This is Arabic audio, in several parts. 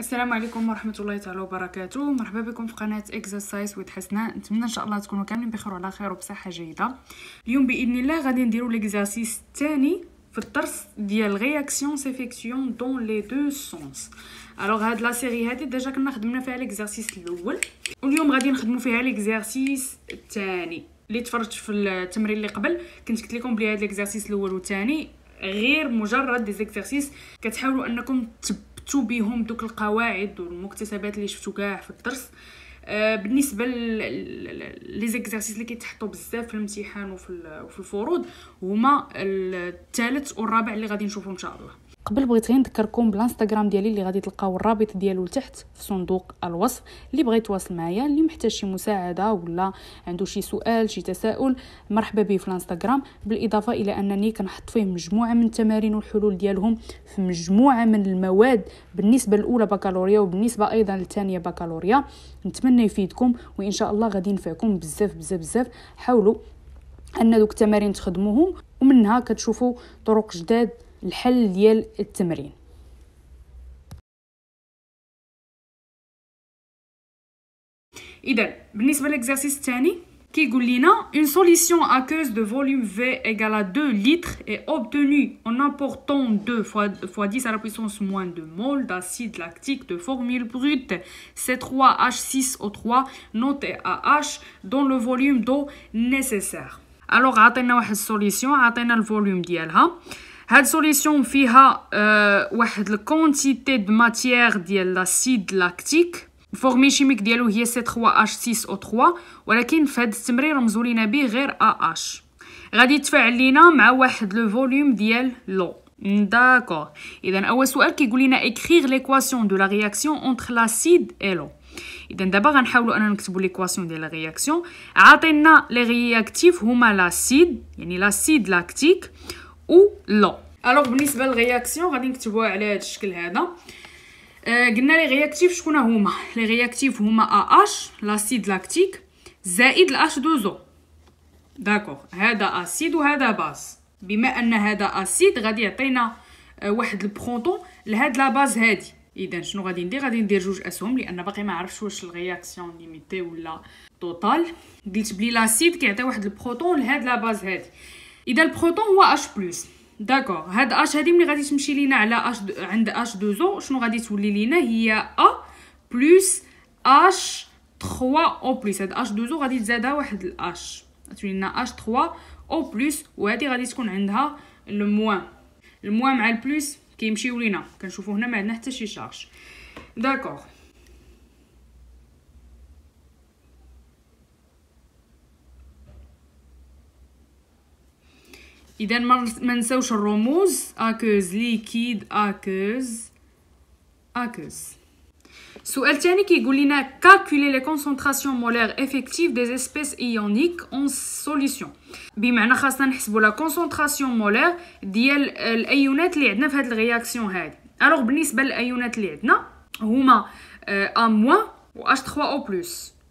السلام عليكم ورحمه الله تعالى وبركاته. مرحبا بكم في قناه اكسرسايز ويد حسناء. نتمنى ان شاء الله تكونوا كاملين بخير وعلى خير وبصحه جيده. اليوم باذن الله غادي نديروا ليكزارسيس الثاني في الطرس ديال رياكسيون سيفيكسيون دون لي دو سونس. الوغ هاد لا سيري هادي ديجا كنا خدمنا فيها ليكزارسيس الاول، واليوم غادي نخدموا فيها ليكزارسيس الثاني. اللي تفرجت في التمرين اللي قبل كنت قلت لكم بلي هاد ليكزارسيس الاول والثاني غير مجرد دي زيكسيرسيس كتحاولوا انكم تثبتوا بهم دوك القواعد والمكتسبات اللي شفتوا كاع في الدرس. بالنسبه لي زيكسيرسيس اللي كيتحطوا بزاف في الامتحان وفي الفروض هما الثالث والرابع اللي غادي نشوفهم ان شاء الله. قبل بغيت غير نذكركم بالانستغرام ديالي اللي غادي تلقاو الرابط ديالو لتحت في صندوق الوصف. اللي بغى يتواصل معايا، اللي محتاج شي مساعده ولا عنده شي سؤال شي تساؤل، مرحبا به في الانستغرام. بالاضافه الى انني كنحط فيه مجموعه من التمارين والحلول ديالهم في مجموعه من المواد بالنسبه الاولى بكالوريا وبالنسبه ايضا للثانيه بكالوريا. نتمنى يفيدكم وان شاء الله غادي ينفعكم بزاف بزاف بزاف. حاولوا ان دوك التمارين تخدموهم ومنها كتشوفوا طرق جداد الحل ديال التمرين. اذا بالنسبه للاكزارسيس الثاني كيقول لنا une solution aqueuse de volume V égale à 2 litres est obtenue en apportant 2 fois 10 à la puissance moins 2 mol d'acide lactique de formule brute C3H6O3 noté AH dans le volume d'eau nécessaire. alors عطينا واحد السوليسيون، عطينا الفوليوم ديالها. هاد سوليسيون فيها واحد الكونتيتي د ماتيير ديال لاسيد لاكتيك، الفورمي شيميك ديالو هي C3H6O3 ولكن في هاد التمرين رمزوا لينا به غير AH. غادي يتفاعل لينا مع واحد لو فوليوم ديال لو. داكور. اذا اول سؤال كيقول لنا اكريغ ليكواسيون دو لا رياكسيون اونتر لاسيد اي لو. اذا دابا غنحاولوا اننا نكتبوا ليكواسيون ديال لا رياكسيون. عاطينا لي رياكتيف هما لاسيد يعني لاسيد لاكتيك و لا. الوغ بالنسبه للرياكسيون غادي نكتبوها على هذا الشكل هذا. قلنا لي رياكتيف شكون هما؟ لي رياكتيف هما AH لاسيد لاكتيك زائد H2O. داكوغ، هذا اسيد وهذا باز. بما ان هذا اسيد غادي يعطينا واحد البروتون لهاد لا باز هادي. اذا شنو غادي ندير؟ غادي ندير جوج اسهم لان باقي ما عرفتش واش الرياكسيون ليميتي ولا توتال. قلت بلي لاسيد كيعطي واحد البروتون لهاد لا باز هادي. اذا البروتون هو H+. داكور، هاد اش هادي ملي غادي تمشي لينا على اش عند H2O شنو غادي تولي لينا؟ هي A+H3O+. هاد H2O غادي تزادها واحد الاش غتولي لنا H3O+، وهادي غادي تكون عندها الموان. الموان مع البلس كيمشيو لينا، كنشوفو هنا ما عندنا حتى شي شارج. داكور، اذا ما نساوش الرموز اكوز ليكيد اكوز. السؤال الثاني كيقول لنا كالكولي لي كونسونطراسيون مولير افيكتيف دي اسبيس ايونيك اون سوليسيون، بمعنى خاصنا نحسبوا لا كونسونطراسيون مولير ديال الايونات اللي عندنا في هذه الرياكسيون هذه. الوغ بالنسبه للايونات اللي عندنا هما ا موان و H3O+.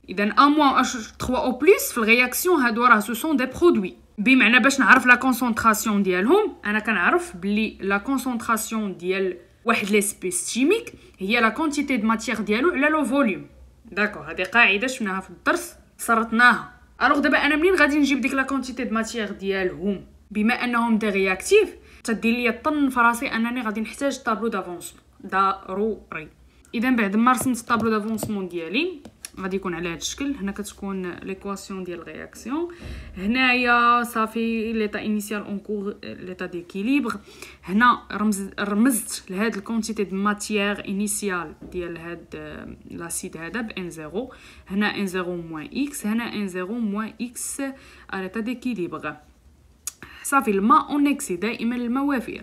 اذا ا موان و H3O+ في الرياكسيون هادو راه سو سون دي برودوي. بمعنى باش نعرف لا كونسونطراسيون ديالهم انا كنعرف بلي لا كونسونطراسيون ديال واحد ليسبيس شيميك هي لا كونتيتي د ماتيير ديالو على لو فوليوم. داكو، هذه قاعده شفناها في الدرس صرتناها. الوغ دابا انا منين غادي نجيب ديك لا كونتيتي د ماتيير ديالهم بما انهم دي رياكتيف؟ تدير ليا الطن فراسي انني غادي نحتاج طابلو دافونسمون ضروري. اذا بعد ما رسمت الطابلو دافونسمون ديالي غادي يكون على هذا الشكل. هنا كتكون ليكواسيون ديال الرياكسيون، هنايا صافي ليطا انيسيال اون كور ليطا ديكيليبر. هنا رمزت لهاد الكونتيتي د ماتيير انيسيال ديال هاد لاسيد هذا ب ان زيرو. هنا ان زيرو موان اكس، هنا ان زيرو موان اكس ليطا ديكيليبر. صافي الماء اون اكسي دائما الماء وافر.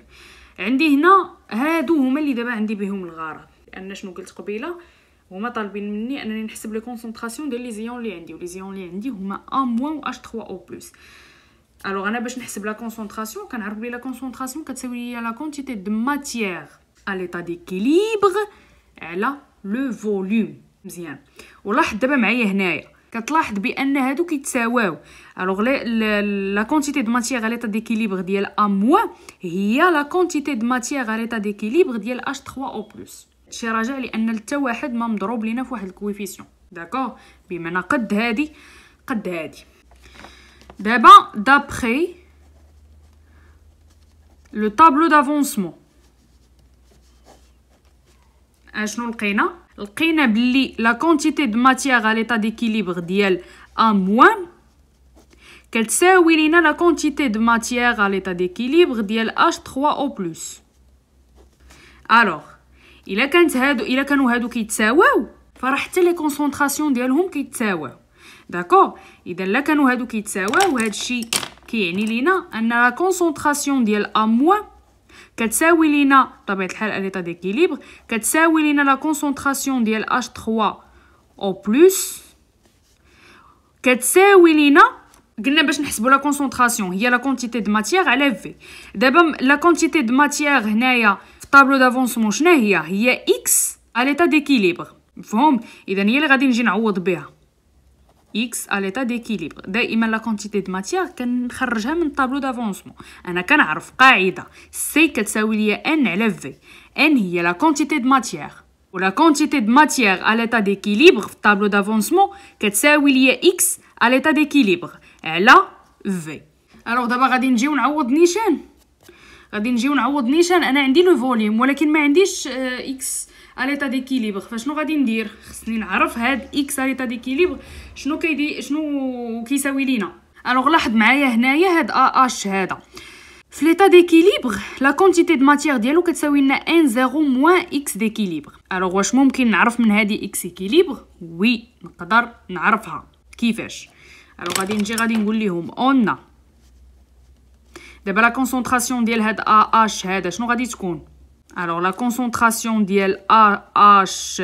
عندي هنا هادو هما اللي دابا عندي بهم الغرض، لان شنو قلت قبيله هما طالبين مني انني نحسب لي كونسونطراسيون ديال لي زيون اللي عندي، ولي زيون اللي عندي هما ا موان و H3O+. الوغ انا باش نحسب لا كونسونطراسيون كنعرف بلي لا كونسونطراسيون كتساوي ليا لا كونتيتي د ماتيير ا ليطا ديكيليبر على لو فوليوم. مزيان، ولاحظ دابا معايا هنايا كتلاحظ بان هادو كيتساواو. الوغ لا كونتيتي د ماتيير ا ليطا ديكيليبر ديال ا موان هي لا كونتيتي د ماتيير ا ليطا ديكيليبر ديال H3O+. شي راجع لان حتى واحد ما مضروب لينا في واحد الكويفيسيون. داكور، بمعنى قد هادي قد هادي. دابا دابخي لو طابلو دافونسمون اشنو لقينا؟ لقينا بلي لا كونتيتي دو ماتيير على ليطا ديكيليبر ديال ا موان كتساوي لينا لا كونتيتي دو ماتيير على ليطا ديكيليبر ديال اش 3 او بلس. الوغ الا كانت هادو الا كانوا هادو كيتساواو فراه حتى لي كونسونطراسيون ديالهم كيتساواو. داكور، اذا الا كانوا هادو كيتساواو هادشي كيعني لينا ان لا كونسونطراسيون ديال ا موان كتساوي لينا بطبيعه الحال ليطا ديكيليبر كتساوي لينا لا كونسونطراسيون ديال اش 3 او بلس كتساوي لينا. قلنا باش نحسبوا لا كونسونطراسيون هي لا كونتيتي دو ماتيير على في. دابا لا كونتيتي دو ماتيير هنايا في طابلو دافونسمون شنو هي اكس على ليطا ديكيليبر، مفهوم؟ اذا هي اللي غادي نجي نعوض بها اكس على ليطا ديكيليبر. دائما لا كونتيتي دو ماتيير كنخرجها من طابلو دافونسمون. انا كنعرف قاعده سي كتساوي ليا ان على في. ان هي لا كونتيتي دو ماتيير ولا كونتيتي دو ماتيير على ليطا ديكيليبر في طابلو دافونسمون كتساوي ليا اكس على ليطا ديكيليبر على في. الوغ دابا غادي نجيو نعوض نيشان، غادي نجيو نعوض نيشان. انا عندي لو فوليوم ولكن ما عنديش اكس على ليطا ديكيليبر، فشنو غادي ندير؟ خصني نعرف هاد اكس على ليطا ديكيليبر شنو كيدي شنو كيساوي لينا. الوغ لاحظ معايا هنايا هاد اش هذا في ليطا ديكيليبر لا كونتيتي دو ماتيير ديالو كتساوي لنا ان زيرو موان اكس ديكيليبر. الوغ واش ممكن نعرف من هادي اكس ديكيليبر؟ وي نقدر نعرفها. كيفاش؟ الوغ غادي نجي غادي نقول لهم اون. دابا لا كونسونطراسيون ديال هاد اش هذا شنو غادي تكون؟ الوغ لا كونسونطراسيون ديال اش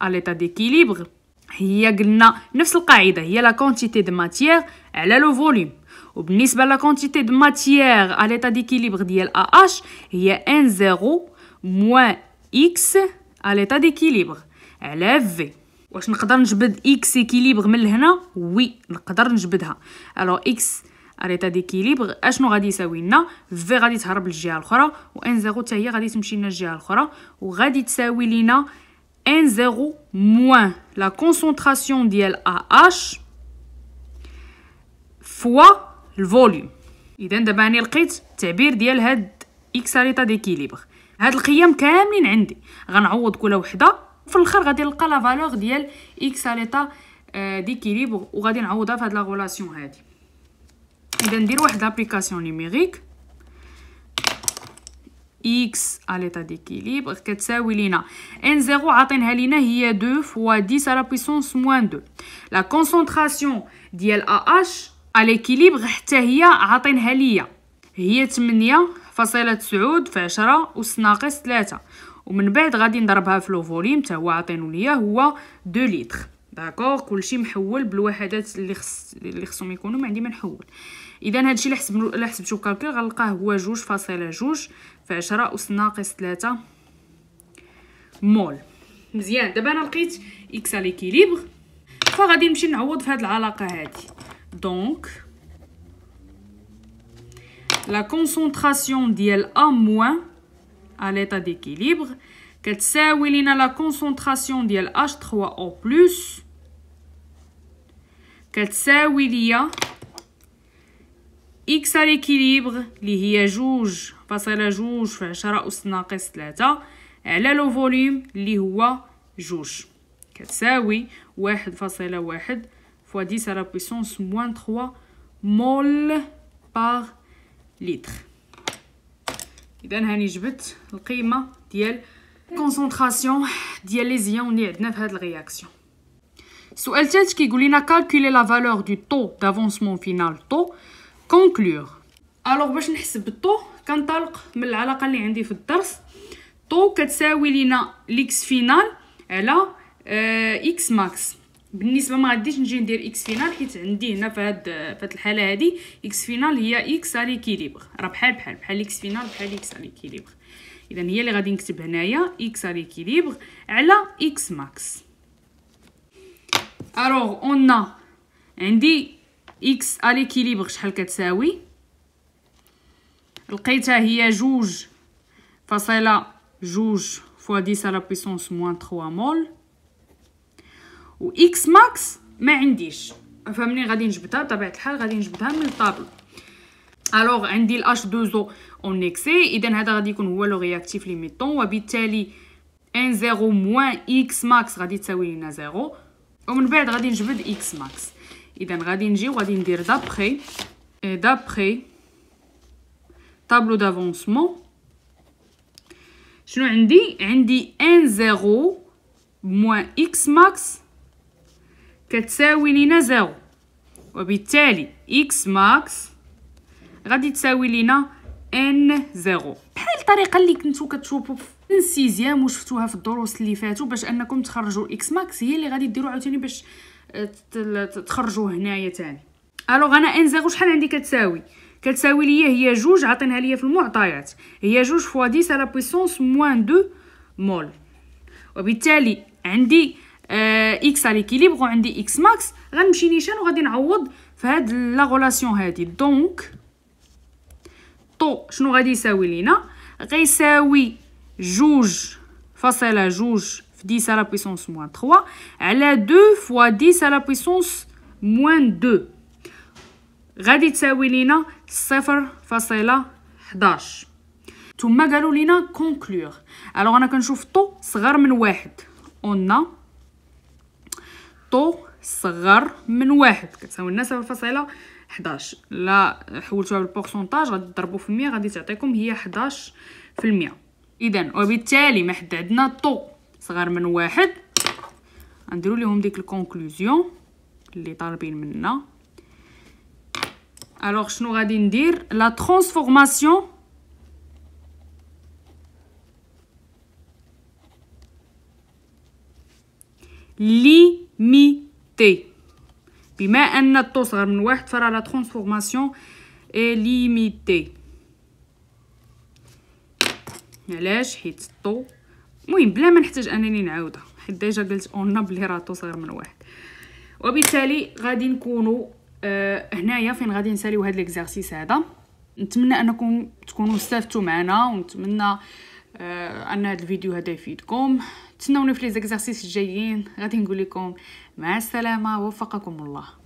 على ليطا ديكيليبر هي قلنا نفس القاعده هي لا كونتيتي دو ماتيير على لو فوليوم. وبالنسبه لا كونتيتي دو ماتيير على ليطا ديكيليبر ديال اش هي ان زيرو موان اكس على ليطا ديكيليبر على في. واش نقدر نجبد اكس اكيليبر من لهنا؟ وي نقدر نجبدها. الوغ اكس على ليطا ديكيليبر اشنو غادي يساوي لنا؟ في غادي تهرب للجهه الاخرى وان زيرو حتى هي غادي تمشي لنا الجهه الاخرى وغادي تساوي لينا ان زيرو موان لا كونسونطراسيون ديال اش فوا الفوليوم. اذا دابا انا لقيت التعبير ديال هاد اكس على ليطا ديكيليبر. هاد القيم كاملين عندي غنعوض كل وحده وفي الاخر غادي نلقى لا فالور ديال اكس على ليطا ديكيليبر وغادي نعوضها في هاد لا غولاسيون هادي. اذا ندير واحد لابليكاسيون نيميريك اكس على ليطا ديكيليبر كتساوي لينا ان زيرو عاطينها لينا هي 2 فوا 10 على بويسونس موان 2. لا كونسونطراسيون ديال اش على ليكيليبر حتى هي عاطينها ليا هي 8.9 في 10 اس ناقص 3 ومن بعد غادي نضربها في لو فوليوم حتى هو عاطينو ليا هو 2 لتر. داكور، كلشي محول بالوحدات اللي خصهم يكونوا، ما عندي ما نحول. اذا هادشي اللي حسبتو بالكالكول غنلقاه هو 2.2 في 10 اس ناقص 3 مول. مزيان، دابا انا لقيت اكس على ليكيليبر فغادي نمشي نعوض في هاد العلاقه هادي. دونك لا كونسونطراسيون ديال ا موان على ليطا ديكيليبر كتساوي لينا لا كونسونطراسيون ديال H3 او بلس كتساوي ليا اكس على ليكيليبر اللي هي 2.2 في 10 اس ناقص 3 على لو فوليوم اللي هو 2 كتساوي 1.1 فوا 10 على بويسونس موان 3 مول بار لتر. اذا هاني جبت القيمه ديال كونسونطراسيون ديال لي زيون اللي عندنا في هاد الرياكسيون. السؤال الثالث كيقول لنا كالكولي لا فالور دو طو دافونسمون فينال طو كونكلور. الوغ باش نحسب الطو كنطلق من العلاقه اللي عندي في الدرس. طو كتساوي لينا ليكس فينال على اكس ماكس. بالنسبه ما غاديش نجي ندير اكس فينال حيت عندي هنا في هاد الحاله هادي اكس فينال هي اكس على ليكيليبر، راه بحال بحال بحال اكس فينال بحال اكس على ليكيليبر. اذا هي اللي غادي نكتب هنايا اكس على ليكيليبر على اكس ماكس. الوغ اون عندي اكس على ليكيليبر شحال كتساوي؟ لقيتها هي 2.2 fois 10 à la puissance moins 3 مول. و اكس ماكس ما عنديش، فهمني غادي نجبدها بطبيعه الحال، غادي نجبدها من الطابلو. الوغ عندي الأش دو زو اون اكسي، اذا هذا غادي يكون هو لو رياكتيف ليميطون، وبالتالي ان زيرو موان اكس ماكس غادي تساوي لينا زيرو، ومن بعد غادي نجبد اكس ماكس. اذا غادي نجي وغادي ندير دابخي طابلو دافونسمون. شنو عندي؟ عندي ان زيرو موان اكس ماكس كتساوي لينا زيرو، وبالتالي اكس ماكس غادي تساوي لينا ان زيرو، بحال الطريقه اللي كنتو كتشوفوا في السيزيام وشفتوها في الدروس اللي فاتوا، باش انكم تخرجوا اكس ماكس هي اللي غادي ديروها عاوتاني باش تخرجوا هنايا ثاني. الوغ انا ان زيرو شحال عندي كتساوي؟ كتساوي ليا هي جوج، عطينها ليا في المعطيات، هي جوج فوا 10 على بويسونس موان 2 مول، وبالتالي عندي اكس على ليكيليبر وعندي اكس ماكس. غنمشي نيشان وغادي نعوض في هاد لا غولاسيون هادي. دونك طو شنو غادي يساوي لينا؟ غيساوي جوج فاصله جوج في 10 على بويسونس موان 3 على 2 فوا 10 على بويسونس موان 2، غادي تساوي لينا 0.11. ثم قالوا لينا كونكلور. الوغ انا كنشوف طو صغر من واحد، اون طو صغر من واحد كتساوي لنا 0.11. لا حولتوها بالبورسونتاج غادي تضربوا في 100 غادي تعطيكم هي 11%. اذا وبالتالي ما حد عندنا طو صغر من واحد، غنديروا لهم ديك الكونكلوزيون اللي طالبين منا. الوغ شنو غادي ندير؟ لا ترانسفورماسيون ليميتي، بما ان الطو صغر من واحد فراه لا ترانسفورماسيون اي ليميتي. علاش؟ حيت الطو المهم بلا ما نحتاج انني نعاودها، حيت ديجا قلت اون بلي راه الطو صغر من واحد، وبالتالي غادي نكونوا هنايا فين غادي نساليو هاد ليكزارسيس هذا. نتمنى انكم تكونوا استفدتوا معنا، ونتمنى ان هاد الفيديو هذا يفيدكم. تسناوني في لي زيكزارسيس الجايين، غادي نقول لكم مع السلامه، وفقكم الله.